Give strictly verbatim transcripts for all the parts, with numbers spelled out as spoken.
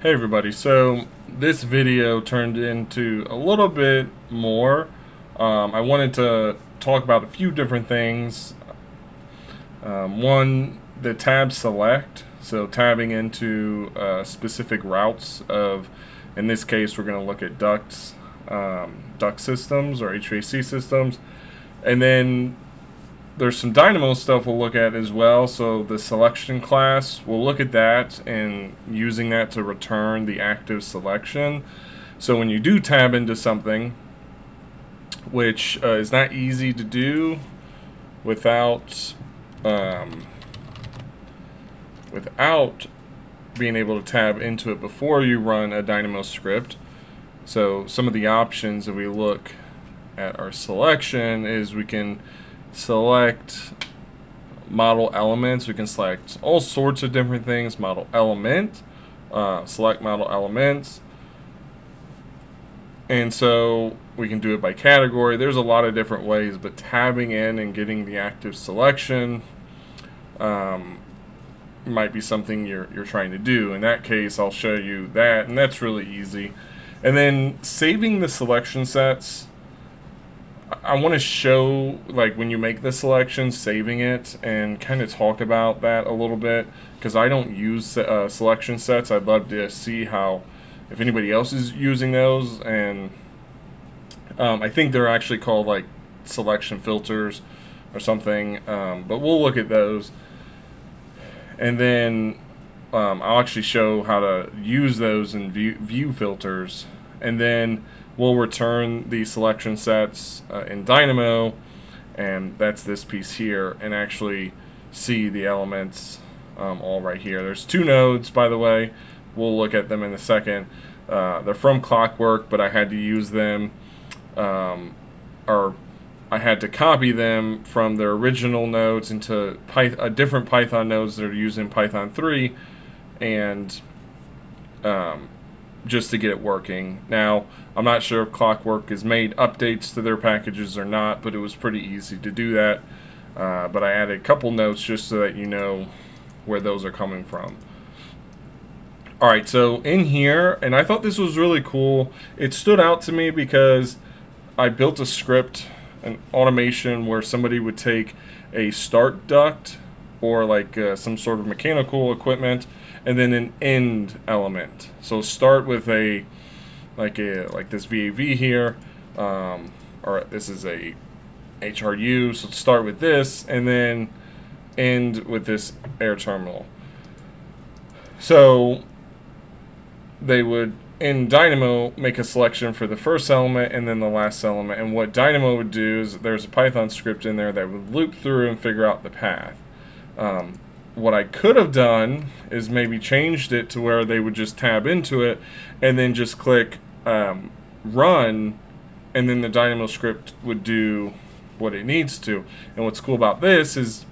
Hey everybody, so this video turned into a little bit more. Um, I wanted to talk about a few different things. Um, one, the tab select, so tabbing into uh, specific routes of, in this case we're going to look at ducts, um, duct systems or H V A C systems. And then there's some Dynamo stuff we'll look at as well, so the selection class, we'll look at that and using that to return the active selection. So when you do tab into something, which uh, is not easy to do without um, without being able to tab into it before you run a Dynamo script. So some of the options that we look at our selection is we can select model elements, we can select all sorts of different things, model element, uh, select model elements, and so we can do it by category. There's a lot of different ways, but tabbing in and getting the active selection um, might be something you're, you're trying to do. In that case, I'll show you that, and that's really easy. And then saving the selection sets, I want to show, like, when you make the selection, saving it, and kind of talk about that a little bit, because I don't use uh, selection sets. I'd love to see how, if anybody else is using those, and um, I think they're actually called like selection filters or something, um, but we'll look at those, and then um, I'll actually show how to use those in view, view filters, and then we'll return the selection sets uh, in Dynamo, and that's this piece here, and actually see the elements um, all right here. There's two nodes, by the way. We'll look at them in a second. Uh, they're from Clockwork, but I had to use them, um, or I had to copy them from their original nodes into Pyth uh, different Python nodes that are used in Python three, and um, just to get it working. Now, I'm not sure if Clockwork has made updates to their packages or not, but it was pretty easy to do that. Uh, but I added a couple notes just so that you know where those are coming from. Alright, so in here, and I thought this was really cool. It stood out to me because I built a script, an automation, where somebody would take a start duct or like uh, some sort of mechanical equipment, and then an end element. So start with a like a like this V A V here, um, or this is a H R U. So start with this, and then end with this air terminal. So they would, in Dynamo, make a selection for the first element and then the last element. And what Dynamo would do is there's a Python script in there that would loop through and figure out the path. Um, What I could have done is maybe changed it to where they would just tab into it and then just click um, run, and then the Dynamo script would do what it needs to. And what's cool about this is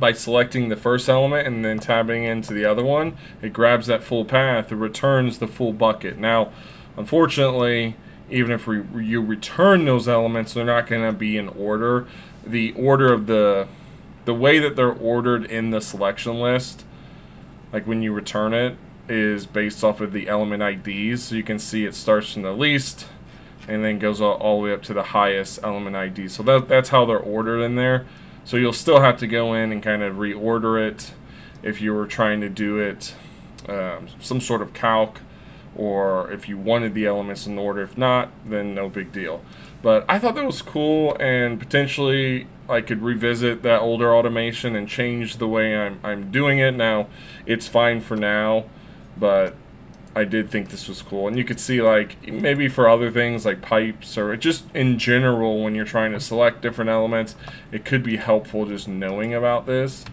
by selecting the first element and then tabbing into the other one, it grabs that full path, it returns the full bucket. Now, unfortunately, even if we, you return those elements, they're not going to be in order. The order of the The way that they're ordered in the selection list, like when you return it, is based off of the element I Ds. So you can see it starts from the least and then goes all, all the way up to the highest element I D. So that, that's how they're ordered in there. So you'll still have to go in and kind of reorder it if you were trying to do it um, some sort of calc, or if you wanted the elements in order. If not, then no big deal. But I thought that was cool, and potentially I could revisit that older automation and change the way I'm, I'm doing it. Now, it's fine for now, but I did think this was cool. And you could see, like, maybe for other things like pipes, or just in general when you're trying to select different elements, it could be helpful just knowing about this.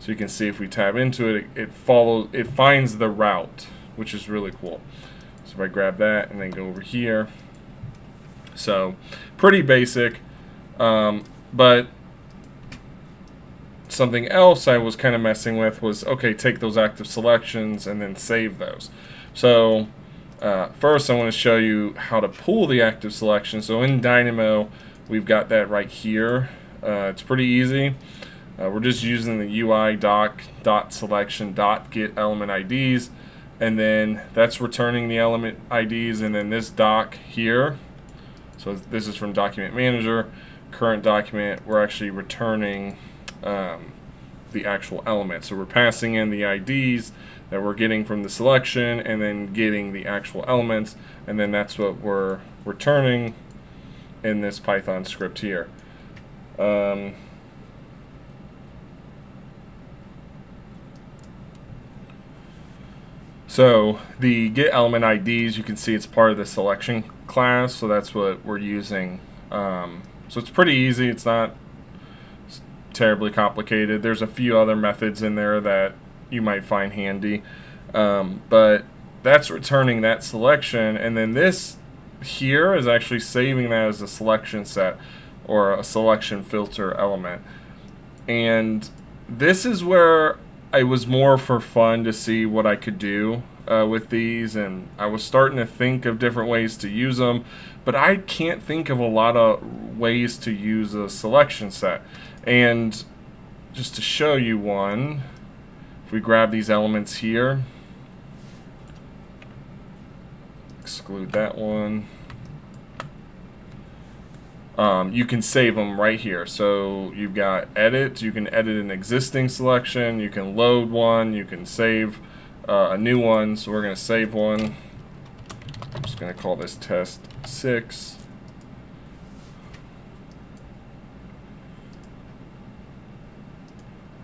So you can see if we tab into it, it, it follows, it finds the route, which is really cool. So if I grab that and then go over here. So pretty basic, um, but something else I was kind of messing with was, okay, take those active selections and then save those. So uh, first I want to show you how to pull the active selection. So in Dynamo, we've got that right here. Uh, it's pretty easy. Uh, we're just using the U I doc dot selection dot get element I Ds, and then that's returning the element I Ds, and then this doc here. So this is from document manager, current document. We're actually returning um, the actual element. So we're passing in the I Ds that we're getting from the selection, and then getting the actual elements, and then that's what we're returning in this Python script here. Um, So the get element I Ds, you can see it's part of the selection class, so that's what we're using. Um, so it's pretty easy. It's not terribly complicated. There's a few other methods in there that you might find handy, um, but that's returning that selection, and then this here is actually saving that as a selection set or a selection filter element. And this is where it was more for fun to see what I could do uh, with these, and I was starting to think of different ways to use them, but I can't think of a lot of ways to use a selection set. And just to show you one, if we grab these elements here, exclude that one, Um, you can save them right here. So you've got edit, you can edit an existing selection, you can load one, you can save uh, a new one. So we're going to save one. I'm just going to call this test six.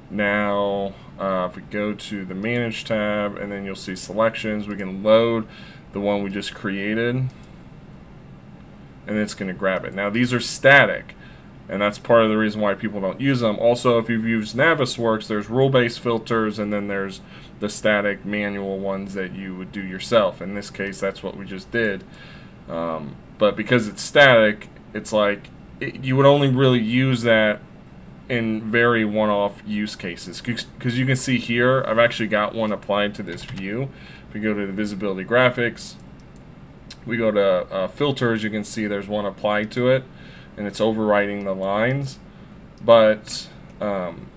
Now uh, if we go to the manage tab, and then you'll see selections, we can load the one we just created, and it's going to grab it. Now these are static, and that's part of the reason why people don't use them. Also, if you've used Navisworks, there's rule-based filters, and then there's the static manual ones that you would do yourself. In this case, that's what we just did. Um, but because it's static, it's like it, you would only really use that in very one-off use cases. Because you can see here, I've actually got one applied to this view. If we go to the visibility graphics, we go to uh, filters, you can see there's one applied to it, and it's overriding the lines. But um,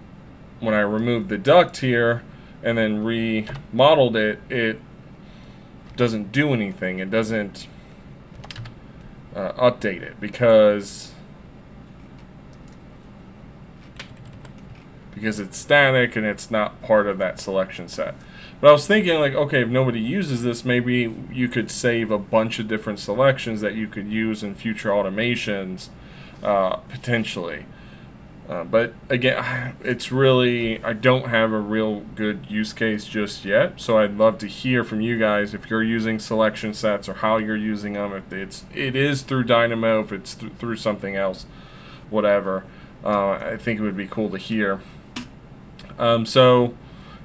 when I removed the duct here and then remodeled it, it doesn't do anything. It doesn't uh, update it because because it's static and it's not part of that selection set. But I was thinking, like, okay, if nobody uses this, maybe you could save a bunch of different selections that you could use in future automations, uh, potentially. Uh, but again, it's really, I don't have a real good use case just yet, so I'd love to hear from you guys if you're using selection sets or how you're using them. If it's, it is through Dynamo, if it's th through something else, whatever. Uh, I think it would be cool to hear. Um, so...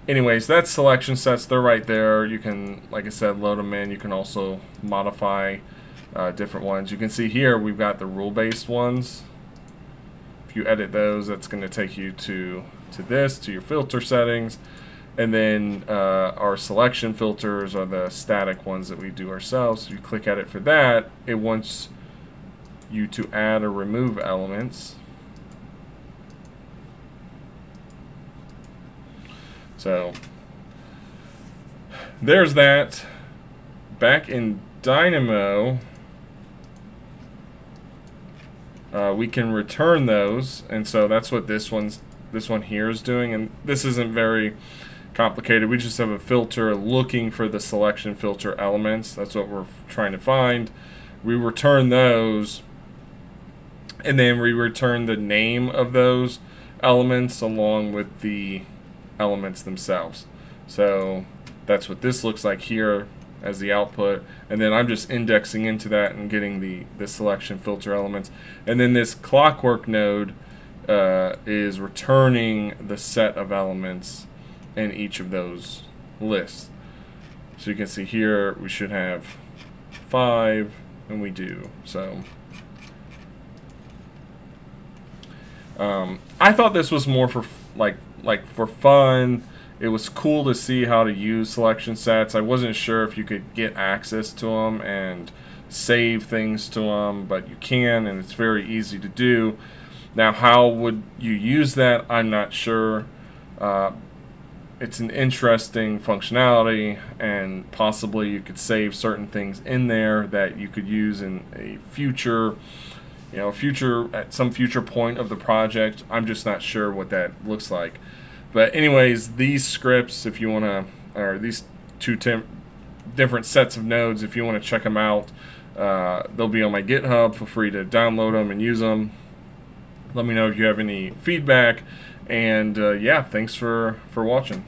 Anyways, that's selection sets. They're right there. You can, like I said, load them in. You can also modify uh, different ones. You can see here we've got the rule-based ones. If you edit those, that's going to take you to, to this, to your filter settings. And then uh, our selection filters are the static ones that we do ourselves. If you click edit for that, it wants you to add or remove elements. So there's that. Back in Dynamo, uh, we can return those, and so that's what this one's this one here is doing. And this isn't very complicated. We just have a filter looking for the selection filter elements. That's what we're trying to find. We return those, and then we return the name of those elements along with the elements themselves. So that's what this looks like here as the output, and then I'm just indexing into that and getting the the selection filter elements, and then this Clockwork node uh, is returning the set of elements in each of those lists. So you can see here we should have five, and we do. So um, I thought this was more for like like for fun. It was cool to see how to use selection sets. I wasn't sure if you could get access to them and save things to them, but you can, and it's very easy to do. Now, how would you use that? I'm not sure. Uh, it's an interesting functionality, and possibly you could save certain things in there that you could use in a future, you know, future at some future point of the project. I'm just not sure what that looks like. But anyways, these scripts, if you want to, or these two temp different sets of nodes, if you want to check them out, uh, they'll be on my GitHub. Feel free to download them and use them. Let me know if you have any feedback. And uh, yeah, thanks for for watching.